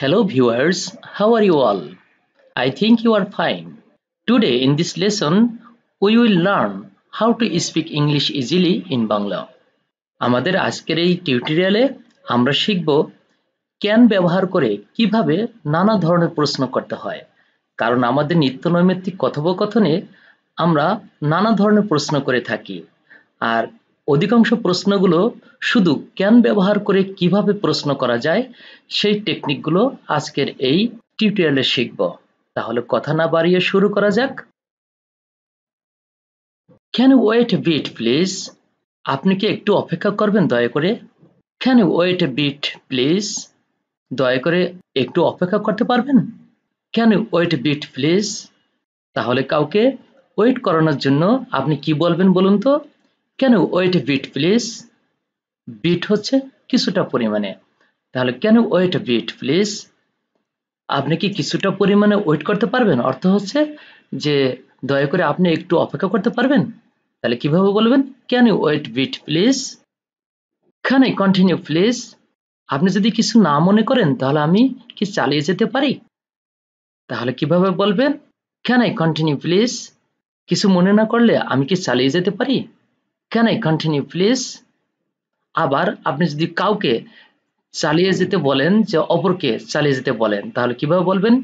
Hello viewers, how are you all? I think you are fine. Today in this lesson, we will learn how to speak English easily in Bangla. আমাদের আজকের এই টিউটোরিয়ালে আমরা শিখব can ব্যবহার করে কিভাবে নানা ধরনের প্রশ্ন করতে হয়। কারণ আমাদের নিত্যনৈমিত্তিক কথোপকথনে আমরা নানা ধরনের প্রশ্ন করে থাকি। আর অধিকাংশ প্রশ্নগুলো শুধু ক্যান ব্যবহার করে কিভাবে প্রশ্ন করা যায় সেই টেকনিকগুলো আজকের এই টিউটোরিয়ালে শিখব। তাহলে কথা না বাড়িয়ে শুরু করা যাক। Can you wait a bit please? আপনি কি একটু অপেক্ষা করবেন দয়া করে? Can you wait a bit please? দয়া করে একটু অপেক্ষা করতে পারবেন? Can you wait a bit please? তাহলে কাউকে ওয়েট করানোর জন্য আপনি কি বলবেন বলুন তো? Can you wait a bit please? Bit হচ্ছে কিছুটা পরিমাণে। তাহলে Can you wait a bit please? আপনি কি কিছুটা পরিমাণে ওয়েট করতে পারবেন? অর্থ হচ্ছে যে দয়া করে আপনি একটু অপেক্ষা করতে পারবেন। তাহলে কিভাবে বলবেন? Can you wait a bit please? Can I continue please? আপনি যদি কিছু না মনে করেন তাহলে আমি কি চালিয়ে যেতে পারি? তাহলে কিভাবে বলবেন? Can I continue please? কিছু মনে না করলে আমি কি চালিয়ে যেতে পারি? Can I continue please? আবার আপনি যদি কাউকে চালিয়ে যেতে বলেন, যে অপরকে চালিয়ে যেতে বলেন, তাহলে কিভাবে বলবেন?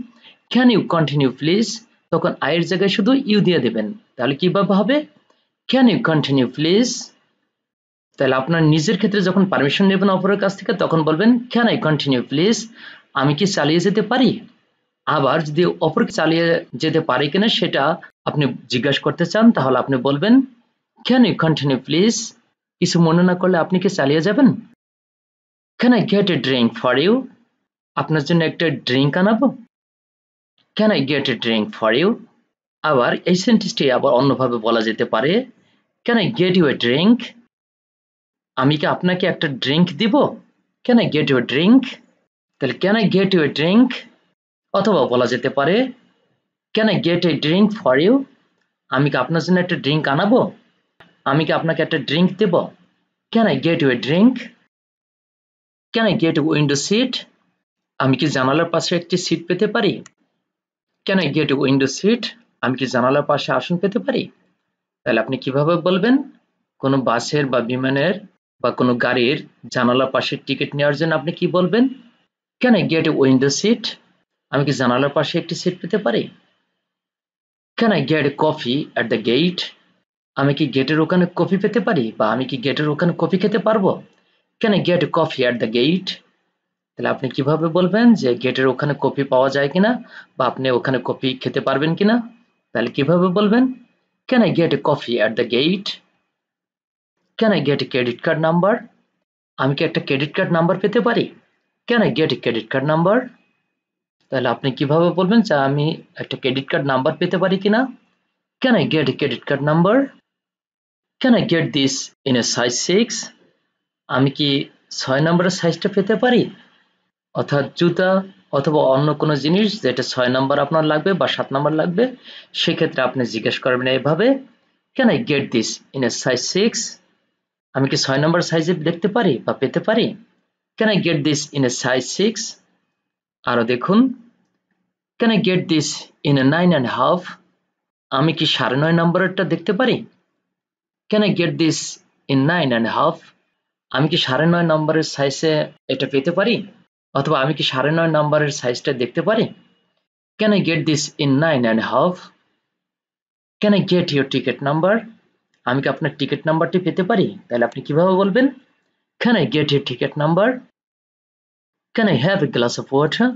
Can you continue please? তখন I এর জায়গায় শুধু you দিয়ে দেবেন। তাহলে কিভাবে হবে? Can you continue please? তাহলে আপনার নিজের ক্ষেত্রে যখন পারমিশন নেবেন অপরের কাছ থেকে তখন বলবেন Can I continue please? আমি কি চালিয়ে যেতে পারি? আবার যদি অপরকে চালিয়ে যেতে পারে কিনা সেটা আপনি জিজ্ঞাসা করতে চান তাহলে আপনি বলবেন Can you continue please? কিছু মনে না করলে আপনি কি চালিয়ে যাবেন? Can I get a drink for you? আপনার জন্য একটা ড্রিঙ্ক আনাবো? Can I get a drink for you? আবার এই সেন্টেন্সটি আবার অন্যভাবে বলা যেতে পারে। Can I get you a drink? আমি কি আপনাকে একটা ড্রিঙ্ক দিব? Can I get you a drink? তাহলে Can I get you a drink? অথবা বলা যেতে পারে Can I get a drink for you? আমি কি আপনার জন্য একটা ড্রিঙ্ক আনাবো? আমি কি আপনাকে একটা ড্রিঙ্ক দেব? Can I get you a drink? Can I get a window seat? আমি কি জানালার পাশে একটি সিট পেতে পারি? Can I get a window seat? আমি কি জানালার পাশে আসন পেতে পারি? তাহলে আপনি কিভাবে বলবেন? কোনো বাসের বা বিমানের বা কোনো গাড়ির জানালার পাশে টিকিট নেওয়ার জন্য আপনি কি বলবেন? Can I get a window seat? আমি কি জানালার পাশে একটি সিট পেতে পারি? Can I get a coffee at the gate? আমি কি গেটের ওখানে কফি পেতে পারি? বা আমি কি গেটের ওখানে কফি খেতে পারবো? Can I get a coffee at the gate? তাহলে আপনি কিভাবে বলবেন যে গেটের ওখানে কফি পাওয়া যায় কিনা বা আপনি ওখানে কফি খেতে পারবেন কিনা? তাহলে কিভাবে বলবেন? Can I get a coffee at the gate? Can I get a credit card number? আমি কি একটা ক্রেডিট কার্ড নাম্বার পেতে পারি? Can I get a credit card number? তাহলে আপনি কিভাবে বলবেন যে আমি একটা ক্রেডিট কার্ড নাম্বার পেতে পারি কিনা? Can I get a credit card number? Can I get this in a size 6? আমি কি 6 নম্বরের সাইজটা পেতে পারি? অর্থাৎ জুতা অথবা অন্য কোনো জিনিস যেটা 6 নম্বর আপনার লাগবে বা 7 নম্বর লাগবে সেই ক্ষেত্রে আপনি জিজ্ঞেস করবেন এইভাবে Can I get this in a size 6? আমি কি 6 নম্বর সাইজে দেখতে পারি বা পেতে পারি? Can I get this in a size 6? আর দেখুন Can I get this in a 9.5? আমি কি 9.5 নম্বরেরটা দেখতে পারি? Can I get this in 9.5? আমি কি 9.5 নম্বরের সাইজে এটা পেতে পারি? অথবা আমি কি 9.5 নম্বরের সাইজটা দেখতে পারি? Can I get this in 9.5? Can I get your ticket number? আমি কি আপনার টিকিট নাম্বারটি পেতে পারি? তাহলে আপনি কিভাবে বলবেন? Can I get your ticket number? Can I have a glass of water?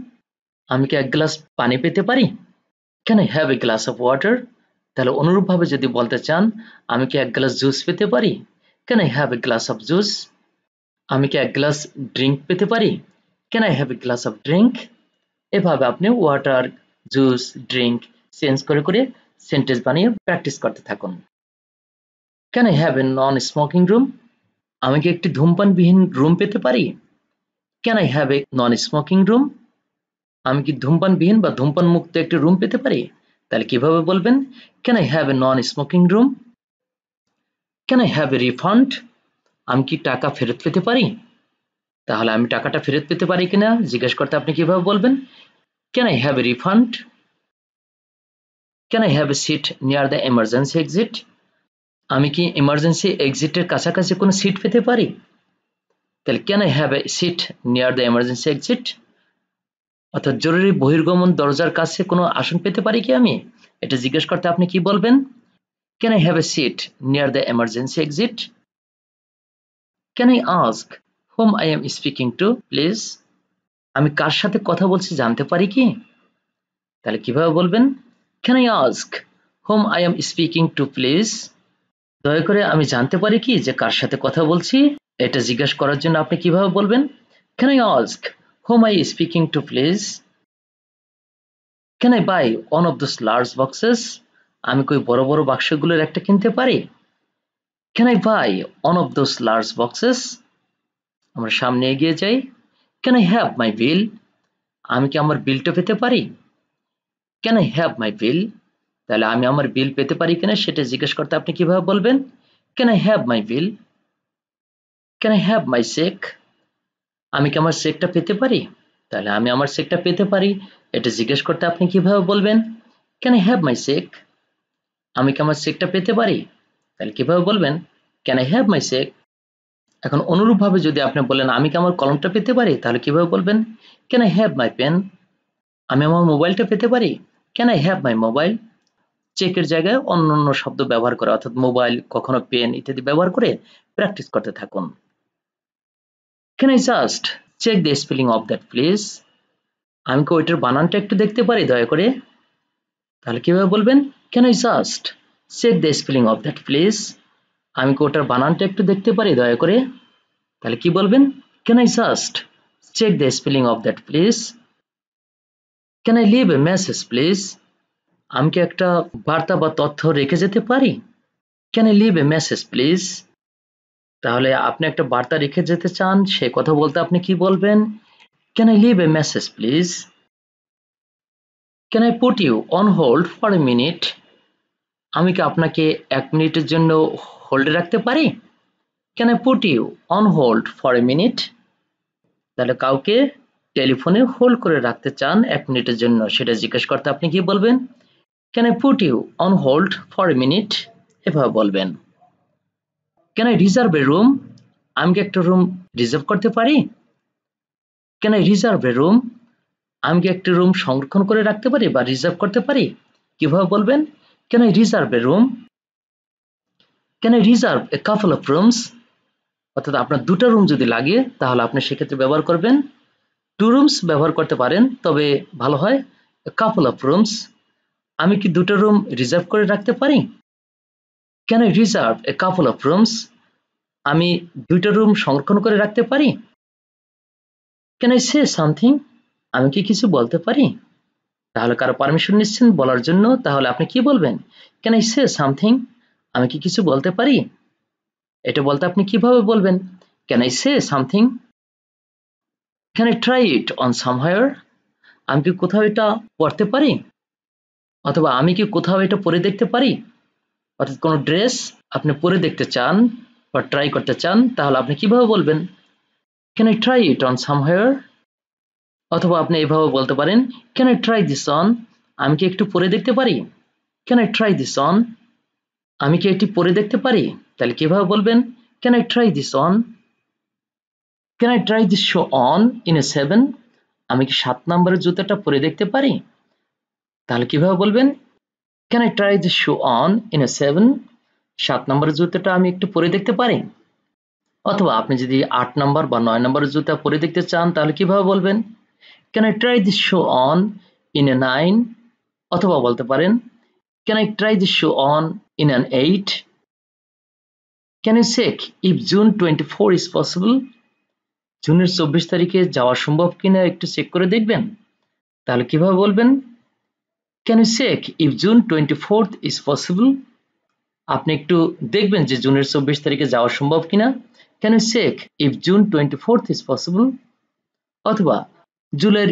আমি কি এক গ্লাস পানি পেতে পারি? Can I have a glass of water? তাহলে অনুরূপভাবে যদি বলতে চান আমি কি এক গ্লাস জুস পেতে পারি? Can I have a glass of juice? আমি কি এক গ্লাস ড্রিঙ্ক পেতে পারি? Can I have a glass of drink? এভাবে আপনি ওয়াটার, জুস, ড্রিঙ্ক চেঞ্জ করে করে সেন্টেন্স বানিয়ে প্র্যাকটিস করতে থাকুন। Can I have a non-smoking room? আমি কি একটি ধূমপানবিহীন রুম পেতে পারি? Can I have a non-smoking room? আমি কি ধূমপানবিহীন বা ধূমপান মুক্ত একটি রুম পেতে পারি? তাহলে কিভাবে বলবেন? Can I have a non-smoking room? Can I have a refund? আমি কি টাকা ফেরত পেতে পারি? তাহলে আমি টাকাটা ফেরত পেতে পারি কিনা জিজ্ঞেস করতে আপনি কিভাবে বলবেন Can I have a refund? Can I have a seat near the emergency exit? আমি কি emergency exit এর কাছাকাছি কোনো সিট পেতে পারি তাহলে Can I have a seat near the emergency exit? অর্থাৎ জরুরি বহির্গমন দরজার কাছে কোনো আসন পেতে পারি কি আমি এটা জিজ্ঞেস করতে আপনি কি বলবেন Can I have a seat near the emergency exit? Can I ask whom I am speaking to, please? আমি কার সাথে কথা বলছি জানতে পারি কি? তাহলে কিভাবে বলবেন? Can I ask whom I am speaking to, please? দয়া করে আমি জানতে পারি কি যে কার সাথে কথা বলছি? এটা জিজ্ঞেস করার জন্য আপনি কিভাবে বলবেন? Can I ask whom I am speaking to, please? Can I buy one of those large boxes? আমি কই বড় বড় বাক্সগুলোর একটা কিনতে পারি Can I buy one of those large boxes? আমরা সামনে এগিয়ে যাই Can I have my bill? আমি কি আমার বিলটা পেতে পারি Can I have my bill? তাহলে আমি আমার বিল পেতে পারি কিনা সেটা জিজ্ঞেস করতে আপনি কিভাবে বলবেন Can I have my bill? Can I have my check? আমি কি আমার চেকটা পেতে পারি তাহলে আমি আমার চেকটা পেতে পারি এটা জিজ্ঞেস করতে আপনি কিভাবে বলবেন Can I have my check? আমি কি আমার চেকটা পেতে পারি তাহলে কিভাবে বলবেন Can I have my check? এখন অনুরূপভাবে যদি আপনি বলেন আমি কি আমার কলমটা পেতে পারি তাহলে কিভাবে বলবেন Can I have my pen? আমি আমার মোবাইলটা পেতে পারি Can I have my mobile? চেকের জায়গায় অন্যান্য শব্দ ব্যবহার করে অর্থাৎ মোবাইল কখনো পেন ইত্যাদি ব্যবহার করে প্র্যাকটিস করতে থাকুন Can I just check the spelling of that please? আমি কি ওইটার বানানটা একটু দেখতে পারি দয়া করে তাহলে কিভাবে বলবেন Can I just check the spelling of that please? আমি কি ওটার বানানটা একটু দেখতে পারি দয়া করে তাহলে কি বলবেন Can I just check the spelling of that please? Can I leave a message please? আমি কি একটা বার্তা বা তথ্য রেখে যেতে পারি Can I leave a message please? তাহলে আপনি একটা বার্তা রেখে যেতে চান সে কথা বলতে আপনি কি বলবেন Can I leave a message please? Can I put you on hold for a minute? আমি কি আপনাকে 1 মিনিটের জন্য হোল্ডে রাখতে পারি Can I put you on hold for a minute? তাহলে কাউকে টেলিফোনে হোল্ড করে রাখতে চান 1 মিনিটের জন্য সেটা জিজ্ঞেস করতে আপনি কি বলবেন Can I put you on hold for a minute? এভাবে বলবেন Can I reserve a room? আমি কি একটা রুম রিজার্ভ করতে পারি Can I reserve a room? আমি কি একটা রুম সংরক্ষণ করে রাখতে পারি বা রিজার্ভ করতে পারি কিভাবে বলবেন Can I reserve a room? Can I reserve a couple of rooms? অর্থাৎ আপনার দুটো রুম যদি লাগে তাহলে আপনি সেক্ষেত্রে ব্যবহার করবেন two rooms ব্যবহার করতে পারেন তবে ভালো হয় a couple of rooms আমি কি দুটো রুম রিজার্ভ করে রাখতে পারি Can I reserve a couple of rooms? আমি দুটো রুম সংরক্ষণ করে রাখতে পারি Can I say something? আমি কি কিছু বলতে পারি তাহলে কারো পারমিশন নিচ্ছেন বলার জন্য তাহলে আপনি কি বলবেন Can I say something? আমি কি কিছু বলতে পারি এটা বলতে আপনি কিভাবে বলবেন Can I say something? Can I try it on somewhere? আমি কি কোথাও এটা পরতে পারি অথবা আমি কি কোথাও এটা পরে দেখতে পারি অর্থাৎ কোন ড্রেস আপনি পরে দেখতে চান বা ট্রাই করতে চান তাহলে আপনি কিভাবে বলবেন Can I try it on somewhere? অথবা আপনি এভাবে বলতে পারেন Can I try this on? আমি কি একটু পরে দেখতে পারি Can I try this on? আমি কি একটু পরে দেখতে পারি তাহলে কিভাবে বলবেন Can I try this on? Can I try this shoe on in a 7? আমি কি 7 নম্বরের জুতাটা পরে দেখতে পারি তাহলে কিভাবে বলবেন Can I try this shoe on in a 7? 7 নম্বরের জুতাটা আমি একটু পরে দেখতে পারি অথবা আপনি যদি 8 নম্বর বা 9 নম্বরের জুতা পরে দেখতে চান তাহলে কিভাবে বলবেন Can I try this shoe on in a 9? অথবা বলতে পারেন Can I try this shoe on in an 8? Can you check if June 24 is possible? জুনের 24 তারিখে যাওয়া সম্ভব কিনা একটু চেক করে দেখবেন তাহলে কিভাবে বলবেন Can you check if June 24th is possible? আপনি একটু দেখবেন যে জুনের 24 তারিখে যাওয়া সম্ভব কিনা Can you check if June 24th is possible? অথবা জুলাইয়ের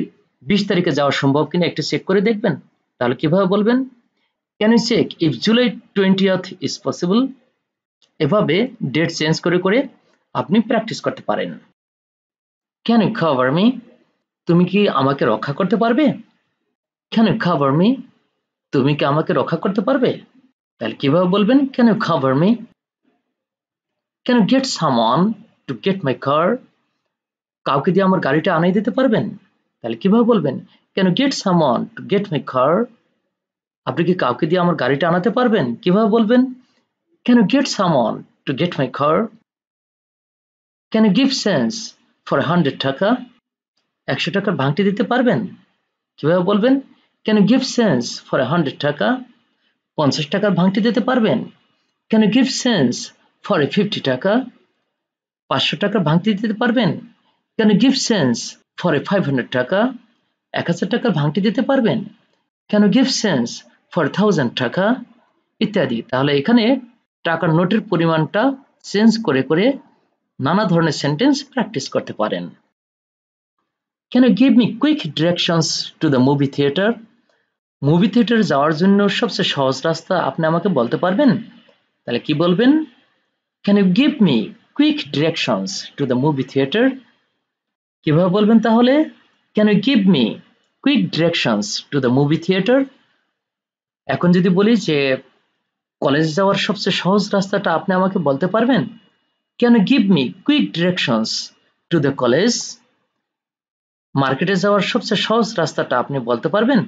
20 তারিখে যাওয়া সম্ভব কিনা একটু চেক করে দেখবেন তাহলে কিভাবে বলবেন Can you check if July 20th is possible? এভাবে ডেট চেঞ্জ করে করে আপনি প্র্যাকটিস করতে পারেন Can you cover me? তুমি কি আমাকে রক্ষা করতে পারবে? Can you cover me? তুমি কি আমাকে রক্ষা করতে পারবে? তাহলে কিভাবে বলবেন? Can you cover me? Can you get someone to get my car? কাউকে দিয়ে আমার গাড়িটা আনাই দিতে পারবেন? তাহলে কিভাবে বলবেন? Can you get someone to get my car? আপনি কি কাউকে দিয়ে আমার গাড়িটা আনাতে পারবেন? কিভাবে বলবেন? Can you get someone to get my car? Can you give cents for 100 taka? 100 টাকার ভাঙটি দিতে পারবেন? কিভাবে বলবেন? Can you give cents for 100 taka? 50 টাকার ভাঙটি দিতে পারবেন? Can you give cents for 50 taka? 500 টাকার ভাঙটি দিতে পারবেন? Can you give cents for 500 taka? 1000 টাকার ভাঙটি দিতে পারবেন? Can you give cents for 1000 taka? ইত্যাদি। তাহলে এখানে টাকার নোটের পরিমাণটা চেঞ্জ করে করে নানা ধরনের সেন্টেন্স প্র্যাকটিস করতে পারেন। Can you give me quick directions to the movie theater? Movie থিয়েটারে যাওয়ার জন্য সবচেয়ে সহজ রাস্তা আপনি আমাকে বলতে পারবেন? তাহলে কি বলবেন? Can you give me quick directions to the movie theater? কিভাবে বলবেন তাহলে? Can you give me quick directions to the movie theater? এখন যদি বলি যে কলেজ যাওয়ার সবচেয়ে সহজ রাস্তাটা আপনি আমাকে বলতে পারবেন? Can you give me quick directions to the college? মার্কেটে যাওয়ার সবচেয়ে সহজ রাস্তাটা আপনি বলতে পারবেন?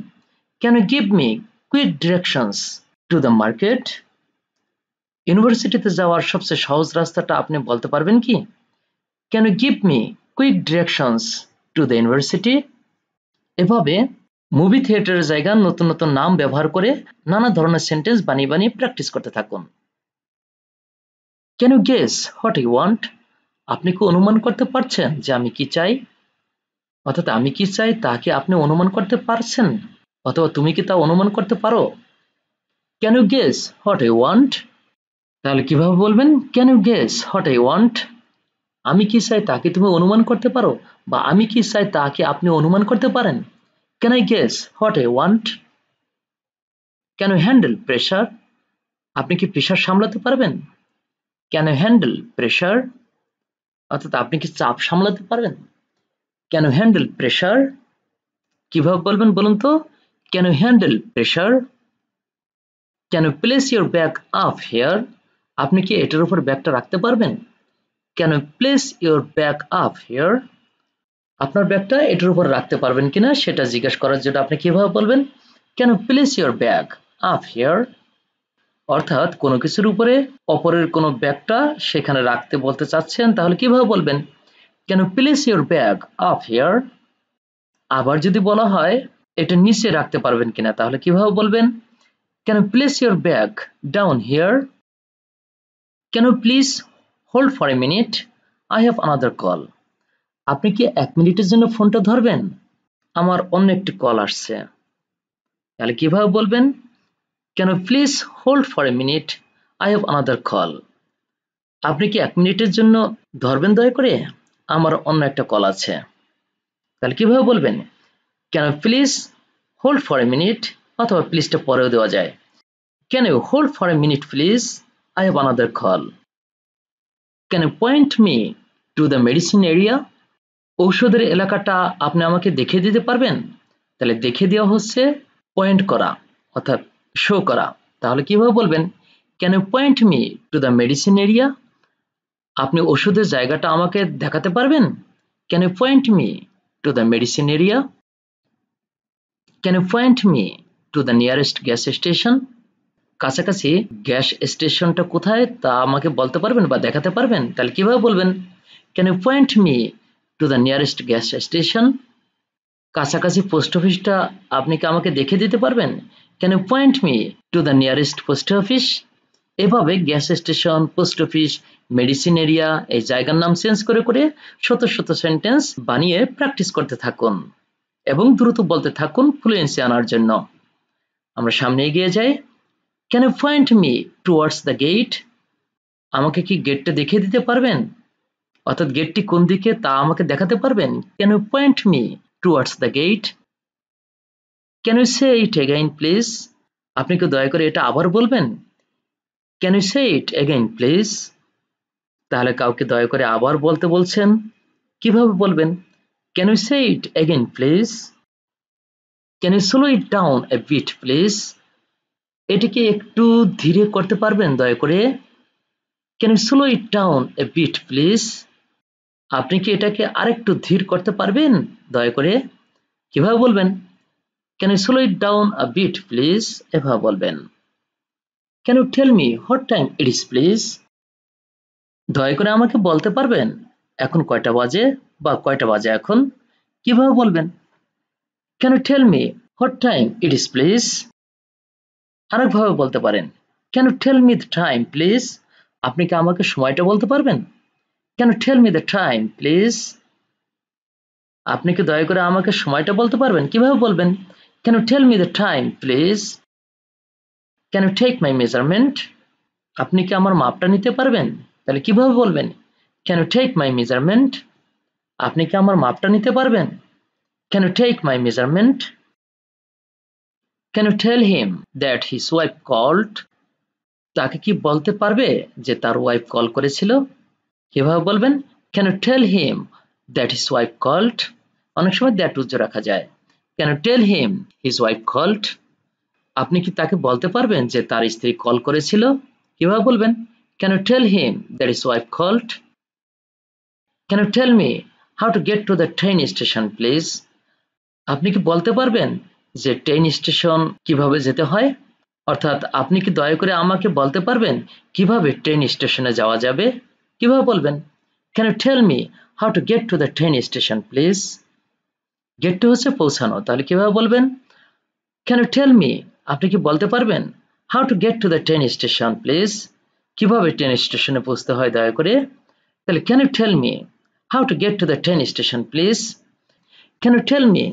Can you give me quick directions to the market? ইউনিভার্সিটিতে যাওয়ার সবচেয়ে সহজ রাস্তাটা আপনি বলতে পারবেন কি? Can you give me quick directions to the university? এভাবে মুভি থিয়েটারের জায়গায় নতুন নতুন নাম ব্যবহার করে নানা ধরনের সেন্টেন্স বানিয়ে বানিয়ে প্র্যাকটিস করতে থাকুন। Can you guess what you want? আপনি কি অনুমান করতে পারছেন যে আমি কি চাই? অর্থাৎ আমি কি চাই তা কি আপনি অনুমান করতে পারছেন? অথবা তুমি কি তা অনুমান করতে পারো? Can you guess what I want? তাহলে কিভাবে বলবেন? Can you guess what I want? আমি কি চাই তা কি তুমি অনুমান করতে পারো? বা আমি কি চাই তা কি আপনি অনুমান করতে পারেন? Can I guess what I want? Can you handle pressure? আপনি কি প্রেসার সামলাতে পারবেন? Can you handle pressure? অর্থাৎ আপনি কি চাপ সামলাতে পারবেন? Can you handle pressure? কিভাবে বলবেন বলুন তো? Can you handle pressure? Can you place your bag up here? আপনি কি এটার উপর ব্যাগটা রাখতে পারবেন? Can you place your bag up here? আপনার ব্যাগটা এটার উপর রাখতে পারবেন কিনা সেটা জিজ্ঞেস করার জন্য আপনি কিভাবে বলবেন? Can you place your bag up here? অর্থাৎ কোনো কিছুর উপরে অপরের কোনো ব্যাগটা সেখানে রাখতে বলতে চাচ্ছেন, তাহলে কিভাবে বলবেন? Can you place your bag up here? আবার যদি বলা হয় এটা নিচে রাখতে পারবেন কিনা, তাহলে কিভাবে বলবেন? Can you place your bag down here? Can you please hold for a minute? I have another call. আপনি কি 1 মিনিটের জন্য ফোনটা ধরবেন? আমার অন্য একটি কল আসছে। তাহলে কিভাবে বলবেন? Can you please hold for a minute? I have another call. আপনি কি 1 মিনিটের জন্য ধরবেন দয়া করে? আমার অন্য একটা কল আছে। তাহলে কিভাবে বলবেন? Can you please hold for a minute? অথবা প্লিজটা পরেও দেওয়া যায়। Can you hold for a minute please? I have another call. Can you point me to the medicine area? ঔষধের এলাকাটা আপনি আমাকে দেখিয়ে দিতে পারবেন? তাহলে দেখিয়ে দেওয়া হচ্ছে পয়েন্ট করা অর্থাৎ শো করা। তাহলে কিভাবে বলবেন? Can you point me to the medicine area? আপনি ওষুধের জায়গাটা আমাকে দেখাতে পারবেন? Can you point me to the medicine area? Can you point me to the nearest gas station? কাছাকাছি গ্যাস স্টেশনটা কোথায় তা আমাকে বলতে পারবেন বা দেখাতে পারবেন? তাহলে কিভাবে বলবেন? Can you point me to the nearest gas station? কাছাকাছি পোস্ট অফিসটা আপনি কি আমাকে দেখিয়ে দিতে পারবেন? Can you point me to the nearest post office? এভাবে gas station, post office, medicine area এই জায়গার নাম চেঞ্জ করে করে শত শত সেন্টেন্স বানিয়ে প্র্যাকটিস করতে থাকুন এবং দ্রুত বলতে থাকুন ফ্লুয়েন্সি আনার জন্য। আমরা সামনে এগিয়ে যাই। Can you point me towards the gate? আমাকে কি গেটটা দেখিয়ে দিতে পারবেন? অর্থাৎ গেটটি কোন দিকে তা আমাকে দেখাতে পারবেন? Can you point me towards the gate? Can you say it again please? আপনি কি দয়া করে এটা আবার বলবেন? Can you say it again please? তাহলে কাউকে দয়া করে আবার বলতে বলছেন, কিভাবে বলবেন? Can you say it again, please? Can you slow it down a bit, please? এটিকে একটু ধীরে করতে পারবেন দয়া করে? Can you slow it down a bit, please? আপনি কি এটাকে আরেকটু ধীর করতে পারবেন দয়া করে? কিভাবে বলবেন? Can you slow it down a bit, please? এভাবে বলবেন। Can you tell me what time it is, please? দয়া করে আমাকে বলতে পারবেন এখন কয়টা বাজে বা কয়টা বাজে এখন? কিভাবে বলবেন? Can you tell me what time it is, please? আরেকভাবে বলতে পারেন। Can you tell me the time, please? আপনি কি আমাকে সময়টা বলতে পারবেন? Can you tell me the time, please? আপনি কি দয়া করে আমাকে সময়টা বলতে পারবেন? কিভাবে বলবেন? Can you tell me the time, please? Can you take my measurement? আপনি কি আমার মাপটা নিতে পারবেন? তাহলে কিভাবে বলবেন? Can you take my measurement? আপনি কি আমার মাপটা নিতে পারবেন? Can you take my measurement? Can you tell him that his wife called? তাকে কি বলতে পারবে যে তার ওয়াইফ কল করেছিল? কিভাবে বলবেন? Can you tell him that his wife called? অনেক সময় that উজ্জ রাখা যায়। Can you tell him his wife called? আপনি কি তাকে বলতে পারবেন যে তার স্ত্রী কল করেছিল? কিভাবে বলবেন? Can you tell him that his wife called? Can you tell me how to get to the train station, please? আপনি কি বলতে পারবেন যে ট্রেন স্টেশন কিভাবে যেতে হয়? অর্থাৎ আপনি কি দয়া করে আমাকে বলতে পারবেন কিভাবে ট্রেন স্টেশনে যাওয়া যাবে? কিভাবে বলবেন? Can you tell me how to get to the train station, please? Get to হচ্ছে পৌঁছানো, তাহলে কিভাবে বলবেন? Can you tell me, আপনি কি বলতে পারবেন how to get to the train station, please? কিভাবে ট্রেন স্টেশনে পৌঁছতে হয় দয়া করে? তাহলে Can you tell me how to get to the train station, please? Can you tell me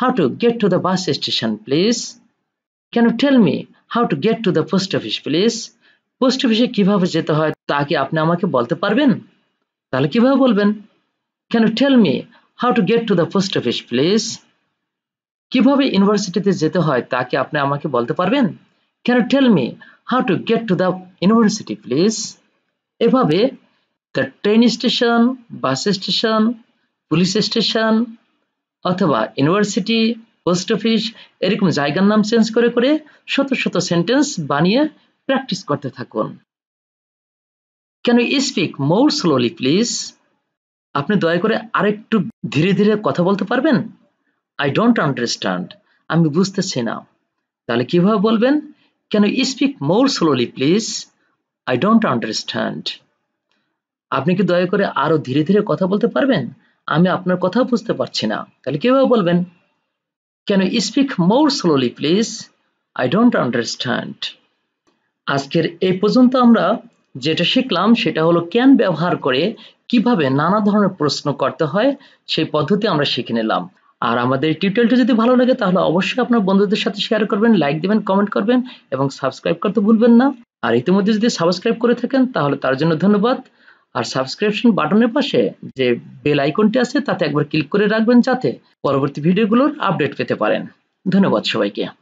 how to get to the bus station, please? Can you tell me how to get to the post office, please? Post অফিসে কিভাবে যেতে হয় তা কি আপনি আমাকে বলতে পারবেন? তাহলে কিভাবে বলবেন? Can you tell me how to get to the post office, please? কিভাবে ইউনিভার্সিটিতে যেতে হয় তা কি আপনি আমাকে বলতে পারবেন? Can you tell me how to get to the university, please? এভাবে the train station, bus station, police station অথবা ইউনিভার্সিটি, পোস্ট অফিস এরকম জায়গার নাম চেঞ্জ করে করে শত শত সেন্টেন্স বানিয়ে প্র্যাকটিস করতে থাকুন। Can you speak more slowly, please? আপনি দয়া করে আরেকটু ধীরে ধীরে কথা বলতে পারবেন? I don't understand. আমি বুঝতেছি না। তাহলে কিভাবে বলবেন? Can you speak more slowly, please? I don't understand. আপনি কি দয়া করে আরো ধীরে ধীরে কথা বলতে পারবেন? আমি আপনার কথা বুঝতে পারছি না। তাহলে কিভাবে বলবেন? Can you speak more slowly, please? I don't understand. আজকের এই পর্যন্ত আমরা যেটা শিখলাম সেটা হলো ক্যান ব্যবহার করে কিভাবে নানা ধরনের প্রশ্ন করতে হয় সেই পদ্ধতি আমরা শিখে নিলাম। আর আমাদের টিউটোরিয়ালটি যদি ভালো লাগে তাহলে অবশ্যই আপনার বন্ধুদের সাথে শেয়ার করবেন, লাইক দিবেন, কমেন্ট করবেন এবং সাবস্ক্রাইব করতে ভুলবেন না। আর ইতিমধ্যে যদি সাবস্ক্রাইব করে থাকেন তাহলে তার জন্য ধন্যবাদ। আর সাবস্ক্রিপশন বাটনের পাশে যে বেল আইকনটি আছে তাতে একবার ক্লিক করে রাখবেন যাতে পরবর্তী ভিডিওগুলোর আপডেট পেতে পারেন। ধন্যবাদ সবাইকে।